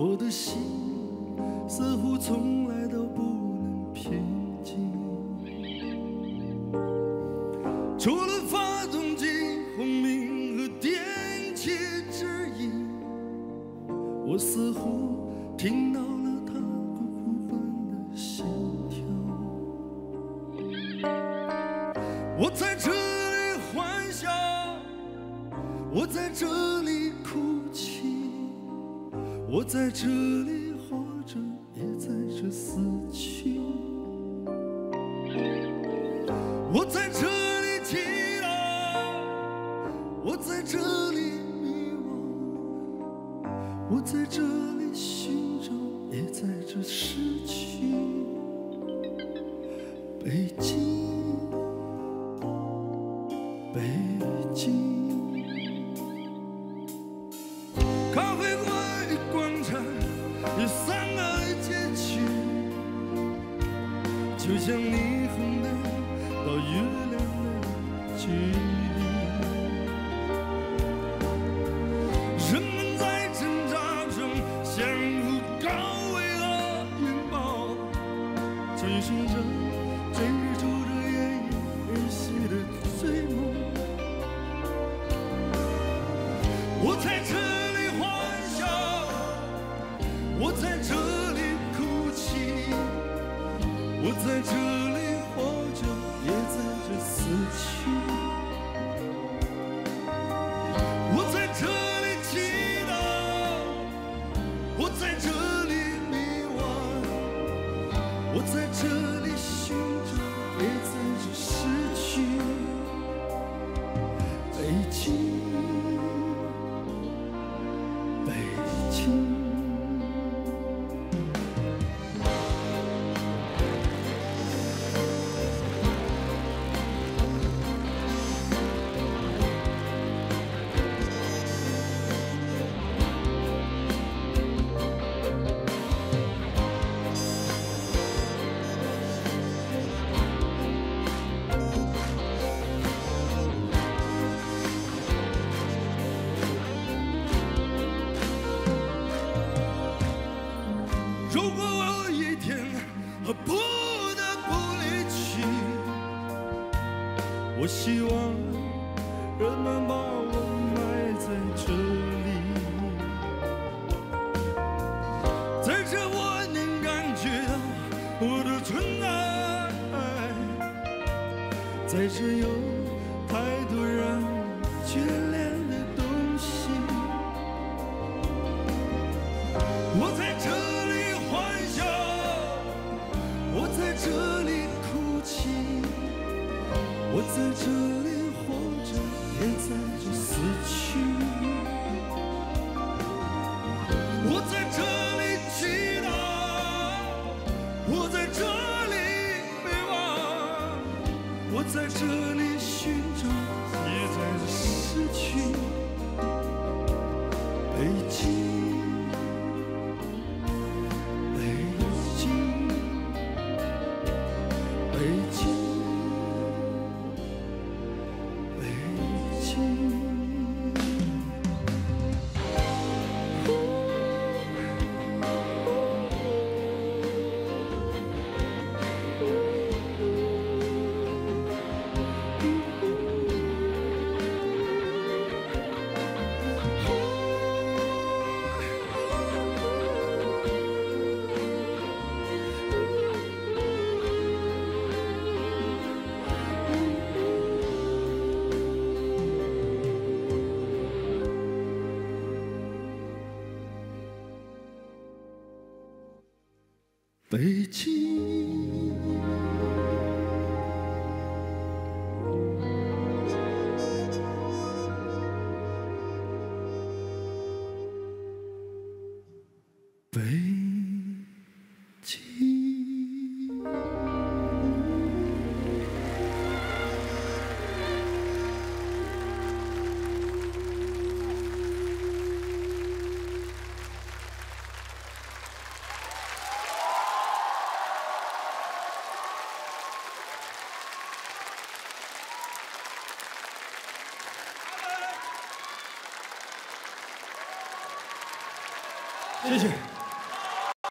我的心似乎从来都不能平静，除了发动机轰鸣和电气指引，我似乎听到了它鼓鼓般的心跳。我在这里欢笑，我在这里哭泣。 我在这里活着，也在这死去。我在这里祈祷，我在这里迷惘，我在这里寻找，也在这失去。北京，北京，咖啡馆。 有三个街区，就像霓虹的到月亮的距离。人们在挣扎中相互高慰和拥抱，追寻着、追逐着奄奄一息的追梦。我在这。 我在这里哭泣，我在这里活着，也在这死去。我在这里祈祷，我在这里迷惘，我在这里寻找，也在这失去。北京，北京。 如果我一天不得不离去，我希望人们把我埋在这里，在这我能感觉到我的存在，在这有太多让我眷恋的东西，我在这。 这里哭泣，我在这里活着，也在这死去。我在这里祈祷，我在这里迷惘，我在这里寻找，也在这失去。北京。 北京，北京。谢谢。